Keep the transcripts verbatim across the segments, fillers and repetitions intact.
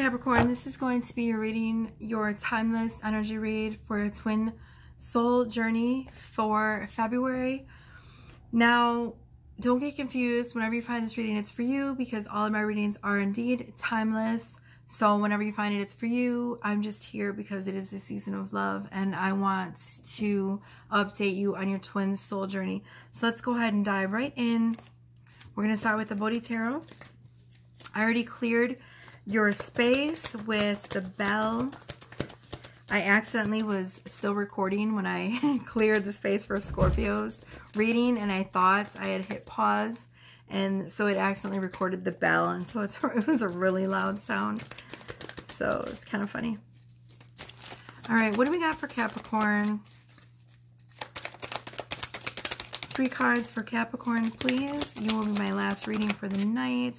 Capricorn, this is going to be your reading, your timeless energy read for your twin soul journey for February. Now, don't get confused. Whenever you find this reading, it's for you, because all of my readings are indeed timeless. So whenever you find it, it's for you. I'm just here because it is the season of love, and I want to update you on your twin soul journey. So let's go ahead and dive right in. We're going to start with the Bodhi tarot. I already cleared your space with the bell. I accidentally was still recording when I cleared the space for Scorpio's reading, and I thought I had hit pause, and so it accidentally recorded the bell, and so it's, it was a really loud sound, so it's kind of funny. All right, what do we got for Capricorn? Three cards for Capricorn, please. You will be my last reading for the night.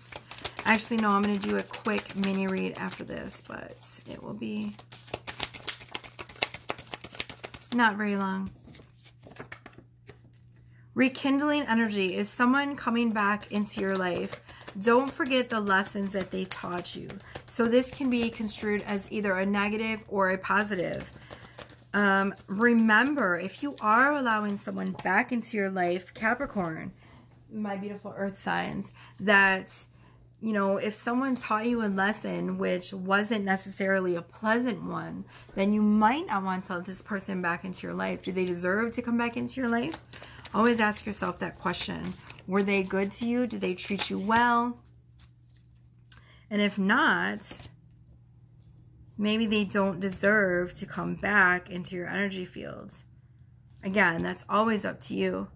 Actually, no, I'm going to do a quick mini read after this, but it will be not very long. Rekindling energy is someone coming back into your life. Don't forget the lessons that they taught you. So this can be construed as either a negative or a positive. Um, remember, if you are allowing someone back into your life, Capricorn, my beautiful earth signs, that... you know, if someone taught you a lesson which wasn't necessarily a pleasant one, then you might not want to let this person back into your life. Do they deserve to come back into your life? Always ask yourself that question. Were they good to you? Did they treat you well? And if not, maybe they don't deserve to come back into your energy field. Again, that's always up to you.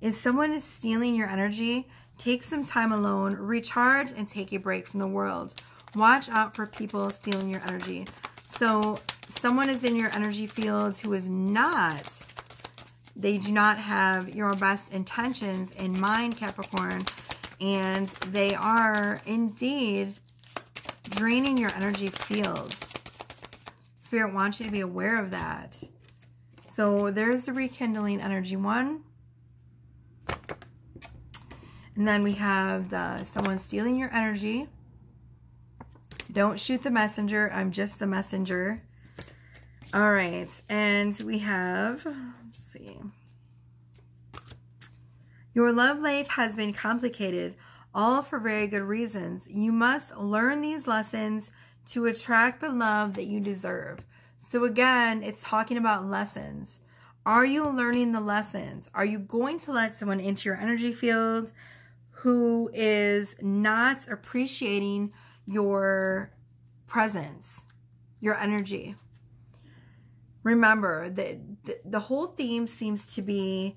If someone is stealing your energy, take some time alone, recharge, and take a break from the world. Watch out for people stealing your energy. So someone is in your energy fields who is not, they do not have your best intentions in mind, Capricorn, and they are indeed draining your energy fields. Spirit wants you to be aware of that. So there's the rekindling energy one. And then we have the someone stealing your energy. Don't shoot the messenger. I'm just the messenger. All right. And we have, let's see. Your love life has been complicated, all for very good reasons. You must learn these lessons to attract the love that you deserve. So again, it's talking about lessons. Are you learning the lessons? Are you going to let someone into your energy field who is not appreciating your presence, your energy? Remember, the, the, the whole theme seems to be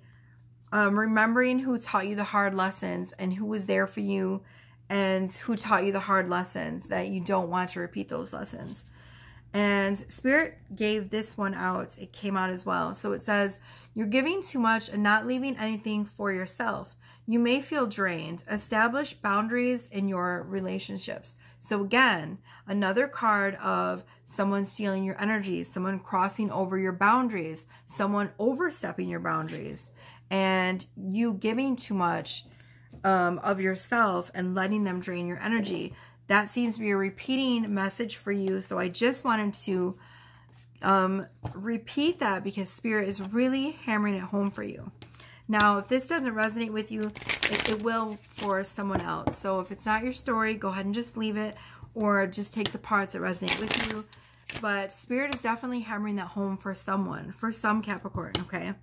um, remembering who taught you the hard lessons and who was there for you and who taught you the hard lessons, that you don't want to repeat those lessons. And Spirit gave this one out. It came out as well. So it says, you're giving too much and not leaving anything for yourself. You may feel drained. Establish boundaries in your relationships. So again, another card of someone stealing your energy, someone crossing over your boundaries, someone overstepping your boundaries, and you giving too much um, of yourself and letting them drain your energy. That seems to be a repeating message for you. So I just wanted to um, repeat that because Spirit is really hammering it home for you. Now, if this doesn't resonate with you, it, it will for someone else. So if it's not your story, go ahead and just leave it, or just take the parts that resonate with you. But Spirit is definitely hammering that home for someone, for some Capricorn, okay?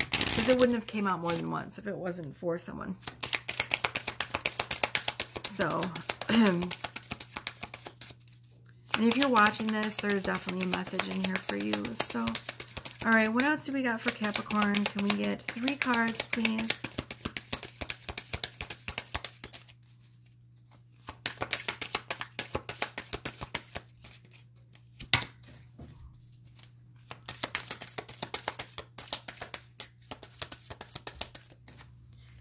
Because it wouldn't have came out more than once if it wasn't for someone. So, and if you're watching this, there's definitely a message in here for you. So, all right, what else do we got for Capricorn? Can we get three cards, please?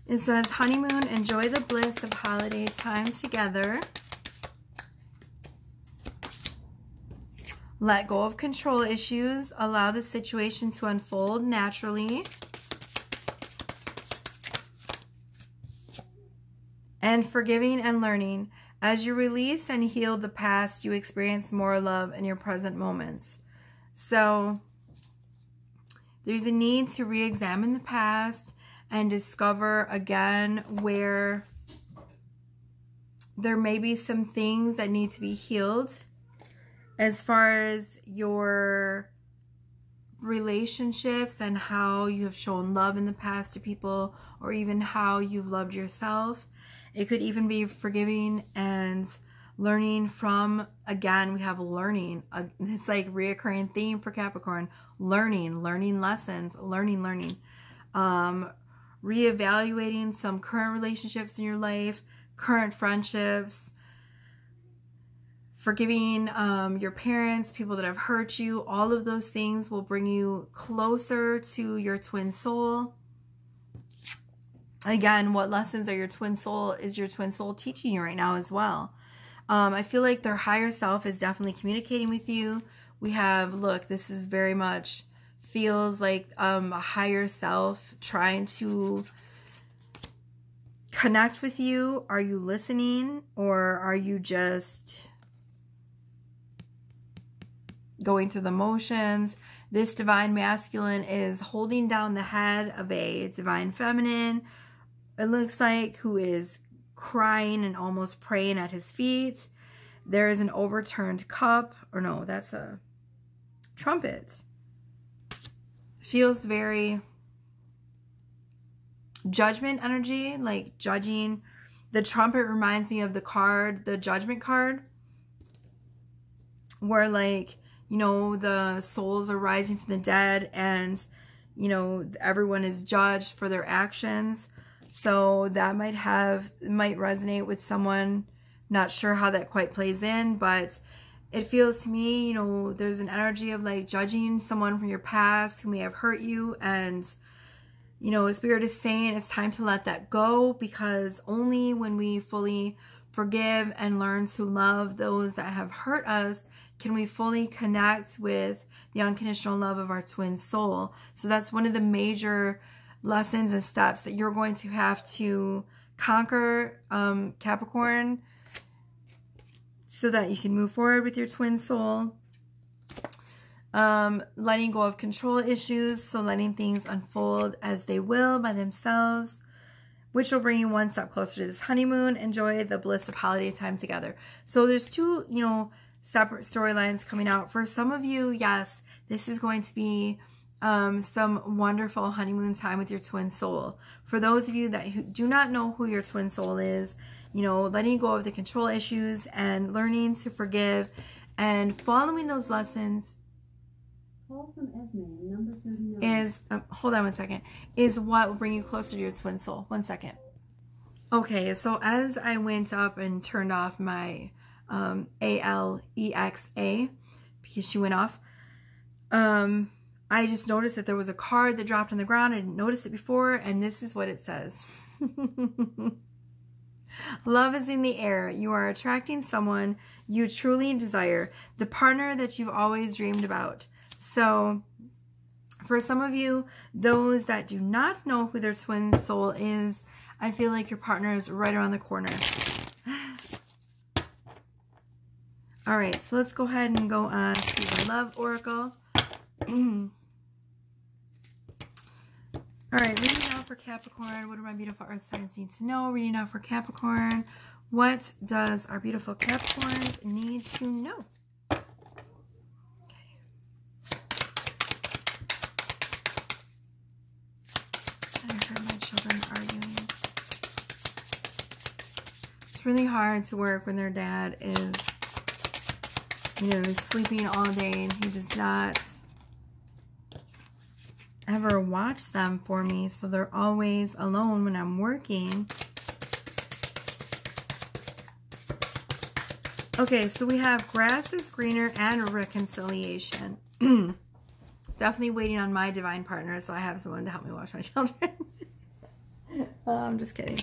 It says, honeymoon, enjoy the bliss of holiday time together. Let go of control issues. Allow the situation to unfold naturally. And forgiving and learning. As you release and heal the past, you experience more love in your present moments. So there's a need to re-examine the past and discover again where there may be some things that need to be healed as far as your relationships and how you have shown love in the past to people, or even how you've loved yourself. It could even be forgiving and learning from, again, we have learning. Uh, it's like a reoccurring theme for Capricorn. Learning, learning lessons, learning, learning. Um, reevaluating some current relationships in your life, current friendships, forgiving um, your parents, people that have hurt you. All of those things will bring you closer to your twin soul. Again, what lessons are your twin soul, is your twin soul teaching you right now as well? Um, I feel like their higher self is definitely communicating with you. We have, look, this is very much feels like um, a higher self trying to connect with you. Are you listening, or are you just going through the motions? This divine masculine is holding down the head of a divine feminine, it looks like, who is crying and almost praying at his feet. There is an overturned cup, or no, that's a trumpet. Feels very judgment energy, like judging. The trumpet reminds me of the card, the judgment card, where, like, you know, the souls are rising from the dead and, you know, everyone is judged for their actions. So that might have, might resonate with someone. Not sure how that quite plays in, but it feels to me, you know, there's an energy of like judging someone from your past who may have hurt you. And, you know, Spirit is saying it's time to let that go, because only when we fully forgive and learn to love those that have hurt us can we fully connect with the unconditional love of our twin soul. So that's one of the major lessons and steps that you're going to have to conquer, um, Capricorn, so that you can move forward with your twin soul. Um, letting go of control issues, so letting things unfold as they will by themselves, which will bring you one step closer to this honeymoon. Enjoy the bliss of holiday time together. So there's two, you know, separate storylines coming out. For some of you, yes, this is going to be um, some wonderful honeymoon time with your twin soul. For those of you that do not know who your twin soul is, you know, letting go of the control issues and learning to forgive and following those lessons from Esme, number thirty-nine. Is, um, hold on one second, is what will bring you closer to your twin soul. One second. Okay, so as I went up and turned off my um, A L E X A, because she went off, um, I just noticed that there was a card that dropped on the ground. I didn't notice it before, and this is what it says. Love is in the air. You are attracting someone you truly desire, the partner that you've always dreamed about. So for some of you, those that do not know who their twin soul is, I feel like your partner is right around the corner. All right, so let's go ahead and go on to the love oracle. All right, reading now for Capricorn. What do my beautiful earth signs need to know? Reading now for Capricorn. What does our beautiful Capricorns need to know? It's really hard to work when their dad is, you know, sleeping all day and he does not ever watch them for me. So they're always alone when I'm working. Okay, so we have grass is greener and reconciliation. Definitely waiting on my divine partner, so I have someone to help me watch my children. Oh, I'm just kidding.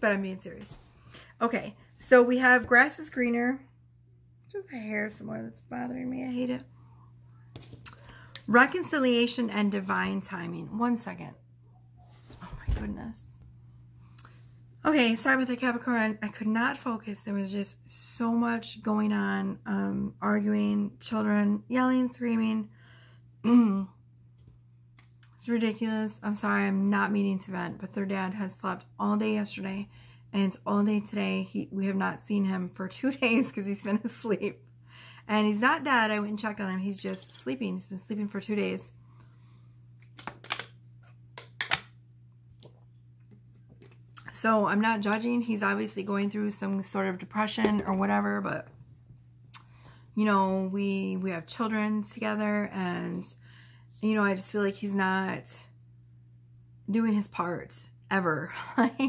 But I'm being serious. Okay, so we have grass is greener. Just a hair somewhere that's bothering me. I hate it. Reconciliation and divine timing. One second. Oh my goodness. Okay, sorry about that, Capricorn. I could not focus. There was just so much going on. Um, arguing, children, yelling, screaming. It's ridiculous. I'm sorry, I'm not meaning to vent, but their dad has slept all day yesterday and all day today. He, we have not seen him for two days because he's been asleep. And he's not dead. I went and checked on him. He's just sleeping. He's been sleeping for two days. So I'm not judging. He's obviously going through some sort of depression or whatever, but you know, we we have children together, and you know, I just feel like he's not doing his part ever. Like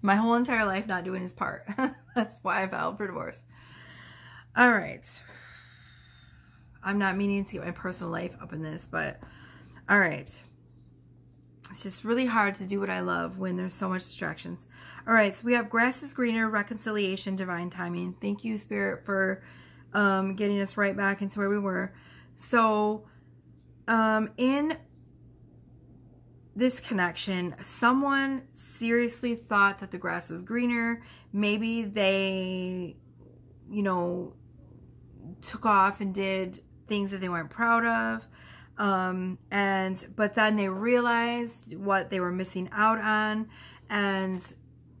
my whole entire life not doing his part. That's why I filed for divorce. All right. I'm not meaning to get my personal life up in this, but all right. It's just really hard to do what I love when there's so much distractions. All right, so we have grass is greener, reconciliation, divine timing. Thank you, Spirit, for um, getting us right back into where we were. So um, in this connection, someone seriously thought that the grass was greener. Maybe they, you know, took off and did things that they weren't proud of. Um, and, but then they realized what they were missing out on. And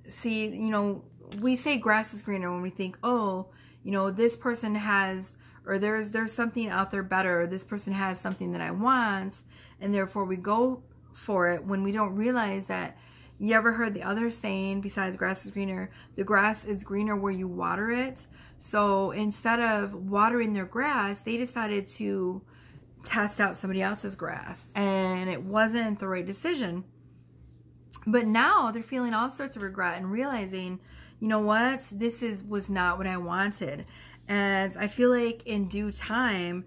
see, you know, we say grass is greener when we think, oh, you know, this person has, or there's, there's something out there better. Or this person has something that I want. And therefore we go for it when we don't realize that. You ever heard the other saying besides grass is greener? The grass is greener where you water it. So instead of watering their grass, they decided to test out somebody else's grass, and it wasn't the right decision. But now they're feeling all sorts of regret and realizing, you know what, this is was not what I wanted. And I feel like in due time,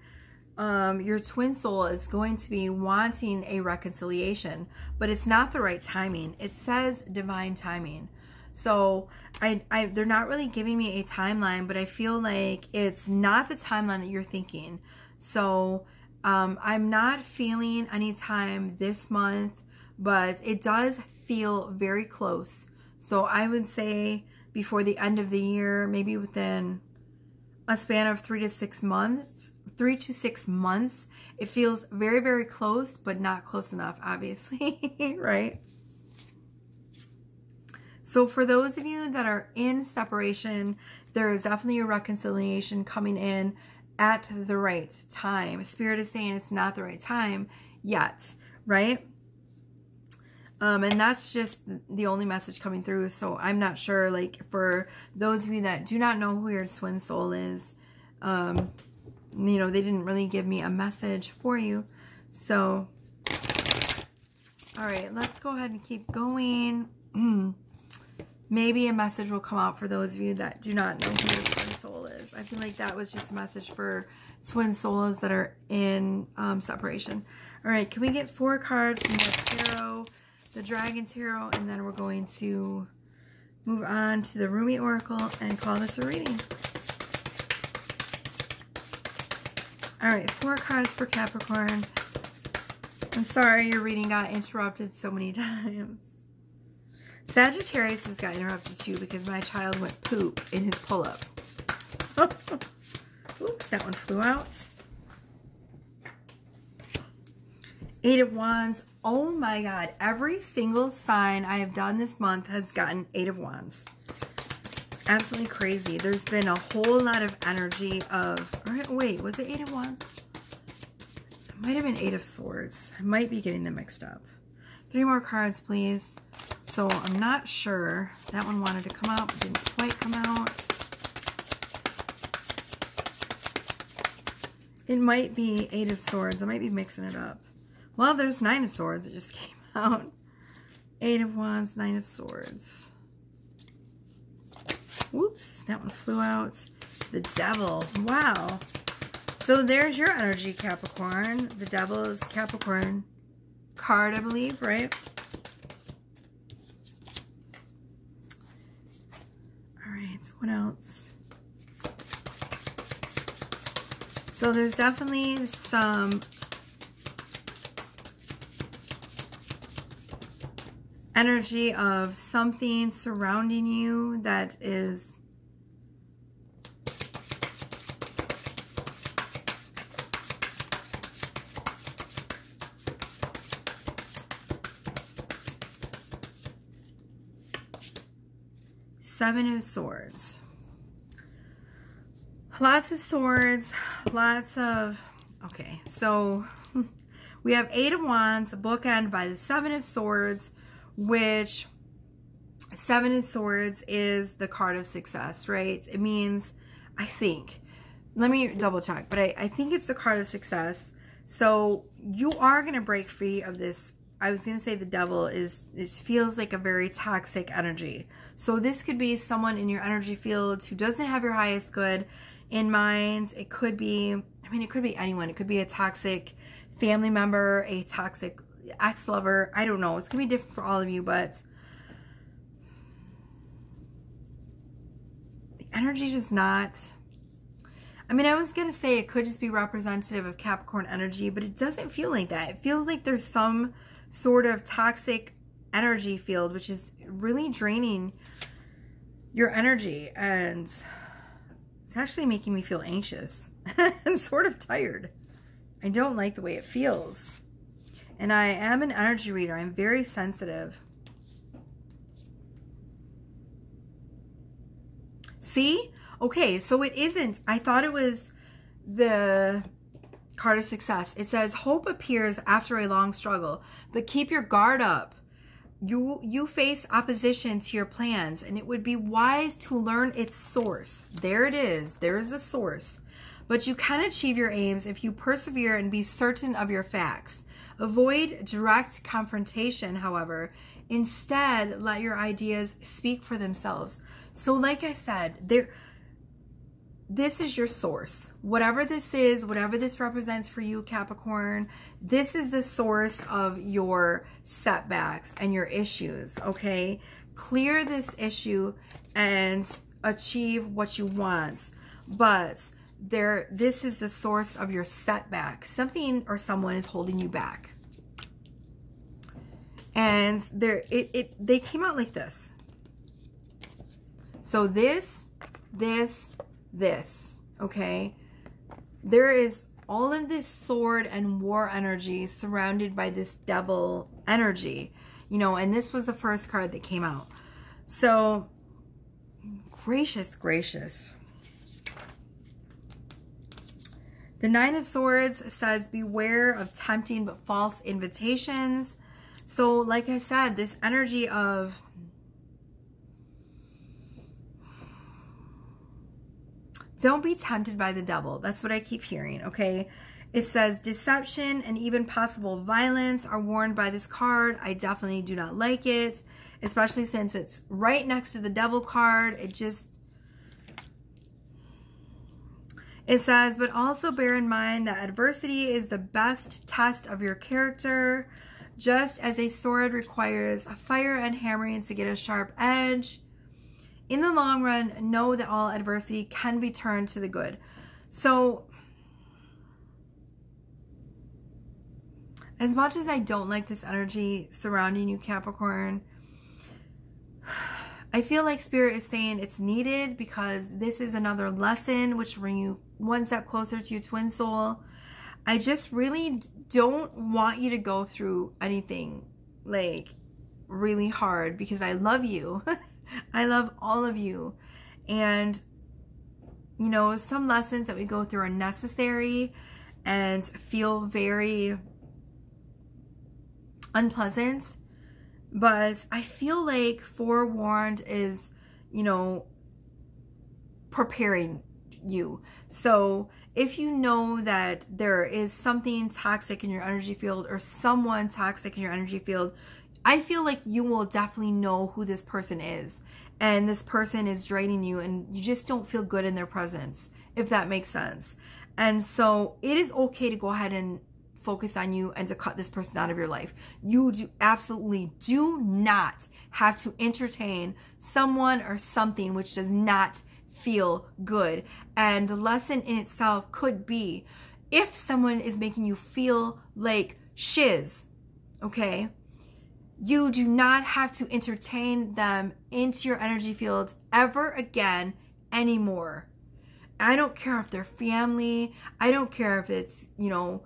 um, your twin soul is going to be wanting a reconciliation, but it's not the right timing. It says divine timing. So I, I, they're not really giving me a timeline, but I feel like it's not the timeline that you're thinking. So Um, I'm not feeling any time this month, but it does feel very close. So I would say before the end of the year, maybe within a span of three to six months, three to six months, it feels very, very close, but not close enough, obviously, right? So for those of you that are in separation, there is definitely a reconciliation coming in at the right time. Spirit is saying it's not the right time yet, right? Um, and that's just the only message coming through. So I'm not sure, like, for those of you that do not know who your twin soul is, um, you know, they didn't really give me a message for you. So, all right, let's go ahead and keep going. Maybe a message will come out for those of you that do not know who your twin soul is. I feel like that was just a message for twin souls that are in um, separation. All right, can we get four cards from the tarot, the Dragon Tarot, and then we're going to move on to the Roomy Oracle and call this a reading. All right, four cards for Capricorn. I'm sorry your reading got interrupted so many times. Sagittarius has got interrupted too because my child went poop in his pull-up. Oops, that one flew out. Eight of Wands. Oh my God. Every single sign I have done this month has gotten Eight of Wands. It's absolutely crazy. There's been a whole lot of energy of... Wait, was it Eight of Wands? It might have been Eight of Swords. I might be getting them mixed up. Three more cards, please. So I'm not sure. That one wanted to come out, but didn't quite come out. It might be Eight of Swords. I might be mixing it up. Well, there's Nine of Swords. It just came out. Eight of Wands, Nine of Swords. Whoops, that one flew out. The Devil. Wow. So there's your energy, Capricorn. The Devil is Capricorn card, I believe, right? What else? So there's definitely some energy of something surrounding you that is Seven of Swords. Lots of swords, lots of, okay, so we have Eight of Wands, bookend by the Seven of Swords, which Seven of Swords is the card of success, right? It means, I think, let me double check, but I, I think it's the card of success. So you are going to break free of this. I was going to say the devil is, it feels like a very toxic energy. So this could be someone in your energy field who doesn't have your highest good in mind. It could be, I mean, it could be anyone. It could be a toxic family member, a toxic ex-lover. I don't know. It's going to be different for all of you, but the energy does not, I mean, I was going to say it could just be representative of Capricorn energy, but it doesn't feel like that. It feels like there's some sort of toxic energy field, which is really draining your energy. And it's actually making me feel anxious and sort of tired. I don't like the way it feels. And I am an energy reader. I'm very sensitive. See? Okay, so it isn't. I thought it was the card of success. It says, hope appears after a long struggle, but keep your guard up. You, you face opposition to your plans, and it would be wise to learn its source. There it is. There is the source. But you can achieve your aims if you persevere and be certain of your facts. Avoid direct confrontation, however. Instead, let your ideas speak for themselves. So like I said, there... this is your source. Whatever this is, whatever this represents for you, Capricorn, this is the source of your setbacks and your issues, okay? Clear this issue and achieve what you want. But there, this is the source of your setback. Something or someone is holding you back. And there, it, it, they came out like this. So this, this, this, okay? There is all of this sword and war energy surrounded by this devil energy, you know, and this was the first card that came out. So, gracious, gracious. The Nine of Swords says, beware of tempting but false invitations. So, like I said, this energy of don't be tempted by the devil. That's what I keep hearing, okay? It says deception and even possible violence are warned by this card. I definitely do not like it, especially since it's right next to the devil card. It just... it says, but also bear in mind that adversity is the best test of your character. Just as a sword requires a fire and hammering to get a sharp edge, in the long run, know that all adversity can be turned to the good. So, as much as I don't like this energy surrounding you, Capricorn, I feel like Spirit is saying it's needed because this is another lesson which brings you one step closer to your twin soul. I just really don't want you to go through anything like really hard because I love you. I love all of you, and you know, some lessons that we go through are necessary and feel very unpleasant, but I feel like forewarned is, you know, preparing you. So if you know that there is something toxic in your energy field or someone toxic in your energy field, I feel like you will definitely know who this person is, and this person is draining you and you just don't feel good in their presence, if that makes sense. And so it is okay to go ahead and focus on you and to cut this person out of your life. You do absolutely do not have to entertain someone or something which does not feel good. And the lesson in itself could be if someone is making you feel like shiz, okay? You do not have to entertain them into your energy fields ever again anymore. I don't care if they're family. I don't care if it's, you know,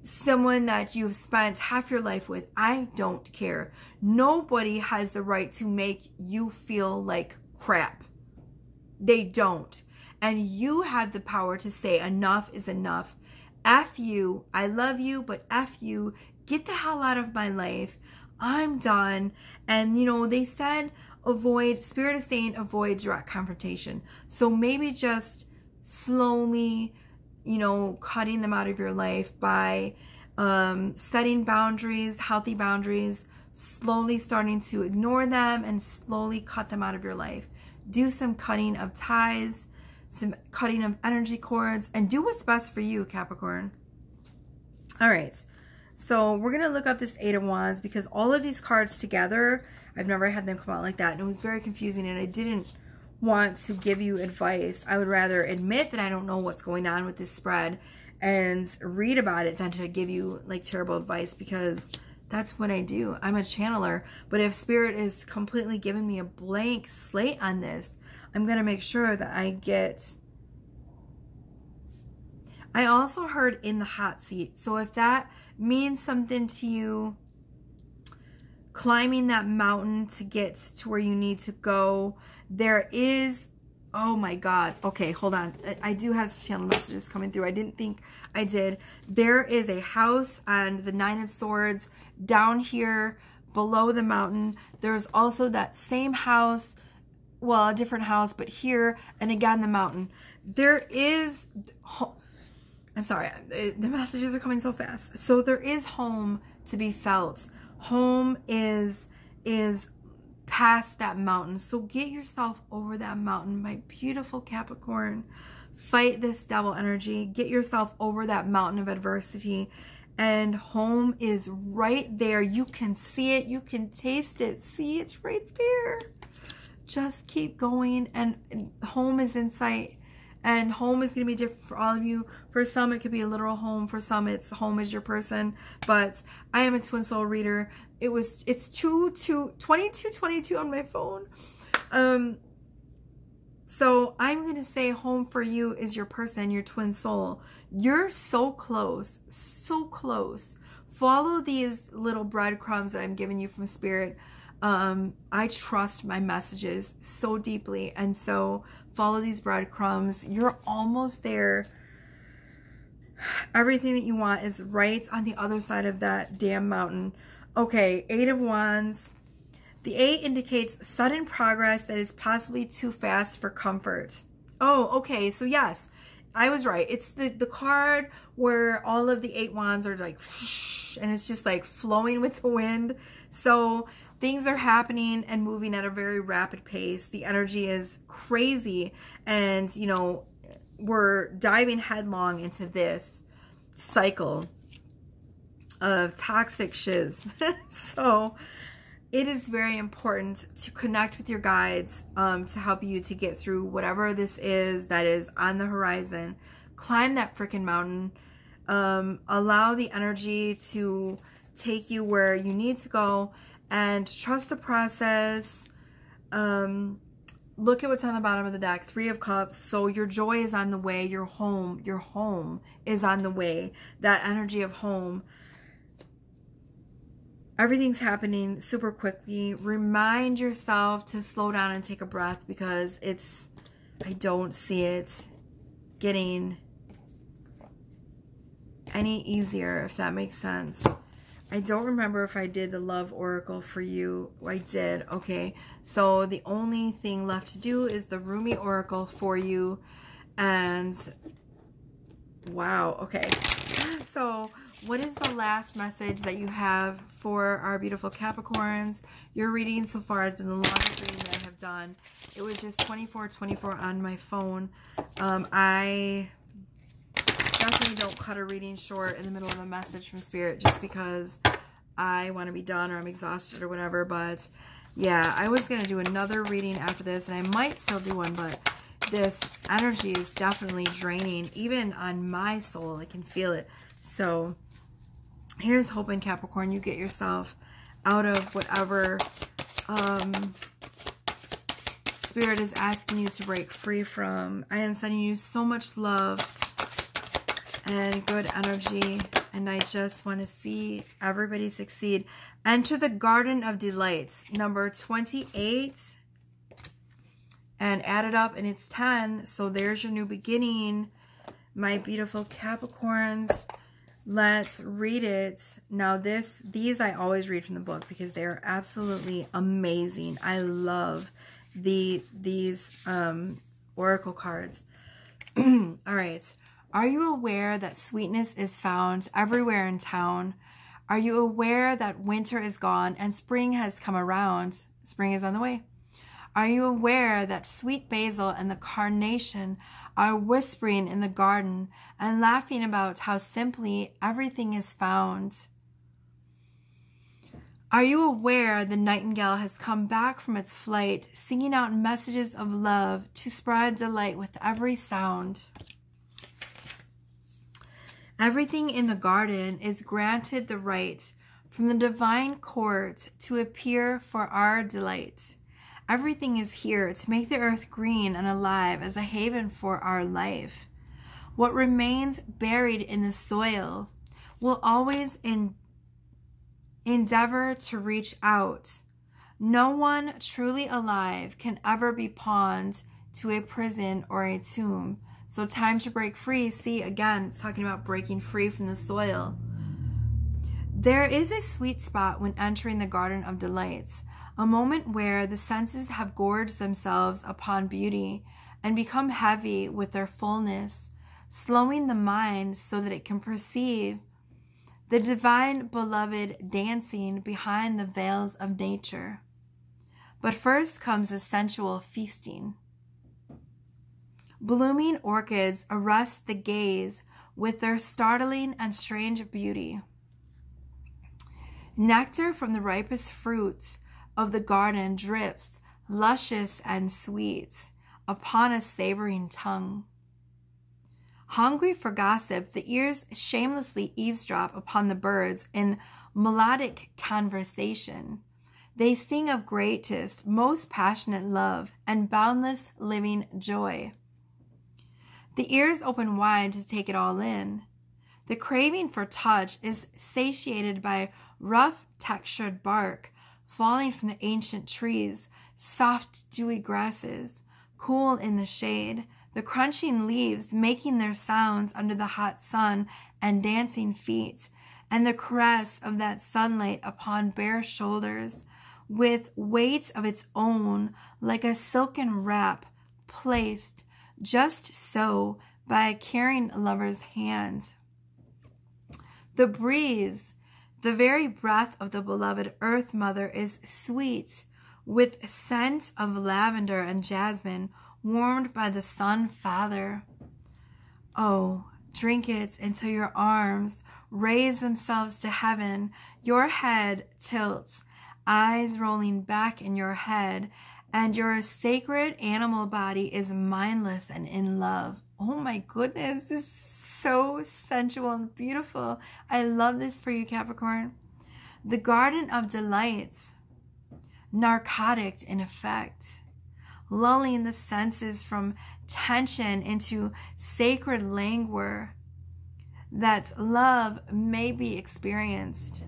someone that you've spent half your life with. I don't care. Nobody has the right to make you feel like crap. They don't. And you have the power to say enough is enough. F you. I love you, but F you. Get the hell out of my life. I'm done. And, you know, they said avoid, Spirit is saying avoid direct confrontation. So maybe just slowly, you know, cutting them out of your life by um, setting boundaries, healthy boundaries, slowly starting to ignore them and slowly cut them out of your life. Do some cutting of ties, some cutting of energy cords, and do what's best for you, Capricorn. All right. So we're going to look up this Eight of Wands because all of these cards together, I've never had them come out like that. And it was very confusing, and I didn't want to give you advice. I would rather admit that I don't know what's going on with this spread and read about it than to give you like terrible advice, because that's what I do. I'm a channeler. But if Spirit is completely giving me a blank slate on this, I'm going to make sure that I get... I also heard in the hot seat. So if that means something to you, climbing that mountain to get to where you need to go, there is, oh my God. Okay, hold on. I do have some channel messages coming through. I didn't think I did. There is a house on the Nine of Swords down here below the mountain. There's also that same house, well, a different house, but here, and again, the mountain. There is... I'm sorry, the messages are coming so fast. So there is home to be felt. Home is is past that mountain. So get yourself over that mountain, my beautiful Capricorn. Fight this devil energy. Get yourself over that mountain of adversity. And home is right there. You can see it. You can taste it. See, it's right there. Just keep going. And home is in sight. And home is going to be different for all of you. For some, it could be a literal home. For some, it's home is your person. But I am a twin soul reader. It was, it's two two twenty-two twenty-two on my phone. Um, so I'm going to say home for you is your person, your twin soul. You're so close, so close. Follow these little breadcrumbs that I'm giving you from Spirit. Um, I trust my messages so deeply. And so follow these breadcrumbs. You're almost there. Everything that you want is right on the other side of that damn mountain. Okay, Eight of Wands. The eight indicates sudden progress that is possibly too fast for comfort. Oh, okay. So yes, I was right. It's the, the card where all of the eight wands are like, and it's just like flowing with the wind. So things are happening and moving at a very rapid pace. The energy is crazy. And, you know, we're diving headlong into this cycle of toxic shiz. So it is very important to connect with your guides um, to help you to get through whatever this is that is on the horizon. Climb that freaking mountain. Um, allow the energy to take you where you need to go. And trust the process. Um, look at what's on the bottom of the deck. Three of Cups. So your joy is on the way. Your home. Your home is on the way. That energy of home. Everything's happening super quickly. Remind yourself to slow down and take a breath, because it's... I don't see it getting any easier, if that makes sense. I don't remember if I did the love oracle for you. I did. Okay. So the only thing left to do is the Rumi oracle for you. And wow. Okay. So what is the last message that you have for our beautiful Capricorns? Your reading so far has been the longest reading that I have done. It was just twenty-four twenty-four on my phone. Um, I... Definitely don't cut a reading short in the middle of a message from Spirit just because I want to be done or I'm exhausted or whatever. But yeah, I was going to do another reading after this, and I might still do one, but this energy is definitely draining, even on my soul. I can feel it. So here's hoping, Capricorn, you get yourself out of whatever um, Spirit is asking you to break free from. I am sending you so much love and good energy, and I just want to see everybody succeed. Enter the Garden of Delights, number twenty-eight, and add it up and it's ten. So there's your new beginning, my beautiful Capricorns. Let's read it. Now this, these I always read from the book because they are absolutely amazing. I love the these um, oracle cards. All right. Are you aware that sweetness is found everywhere in town? Are you aware that winter is gone and spring has come around? Spring is on the way. Are you aware that sweet basil and the carnation are whispering in the garden and laughing about how simply everything is found? Are you aware the nightingale has come back from its flight, singing out messages of love to spread delight with every sound? Everything in the garden is granted the right from the divine court to appear for our delight. Everything is here to make the earth green and alive as a haven for our life. What remains buried in the soil will always en- endeavor to reach out. No one truly alive can ever be pawned to a prison or a tomb. So time to break free. See, again, it's talking about breaking free from the soil. There is a sweet spot when entering the Garden of Delights, a moment where the senses have gorged themselves upon beauty and become heavy with their fullness, slowing the mind so that it can perceive the divine beloved dancing behind the veils of nature. But first comes a sensual feasting. Blooming orchids arrest the gaze with their startling and strange beauty. Nectar from the ripest fruits of the garden drips, luscious and sweet, upon a savoring tongue. Hungry for gossip, the ears shamelessly eavesdrop upon the birds in melodic conversation. They sing of greatest, most passionate love and boundless living joy. The ears open wide to take it all in. The craving for touch is satiated by rough, textured bark falling from the ancient trees, soft, dewy grasses, cool in the shade, the crunching leaves making their sounds under the hot sun and dancing feet, and the caress of that sunlight upon bare shoulders, with weight of its own, like a silken wrap placed just so by a caring lover's hand. The breeze, the very breath of the beloved Earth Mother, is sweet with scents of lavender and jasmine warmed by the Sun Father. Oh, drink it until your arms raise themselves to heaven, your head tilts, eyes rolling back in your head, and your sacred animal body is mindless and in love. Oh my goodness, this is so sensual and beautiful. I love this for you, Capricorn. The Garden of Delights, narcotic in effect, lulling the senses from tension into sacred languor, that love may be experienced.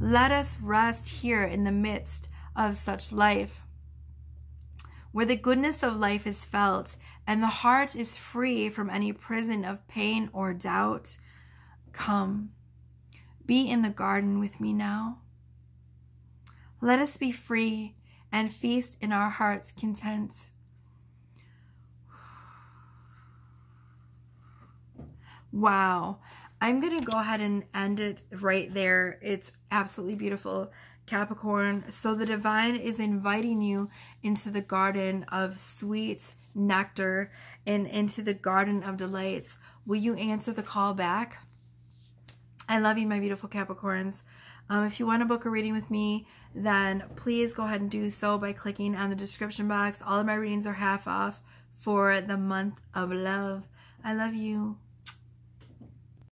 Let us rest here in the midst of such life, where the goodness of life is felt and the heart is free from any prison of pain or doubt. Come, be in the garden with me now. Let us be free and feast in our heart's content. Wow. I'm going to go ahead and end it right there. It's absolutely beautiful, Capricorn. So the divine is inviting you into the garden of sweet nectar and into the Garden of Delights. Will you answer the call back? I love you, my beautiful Capricorns. Um, if you want to book a reading with me, then please go ahead and do so by clicking on the description box. All of my readings are half off for the month of love. I love you.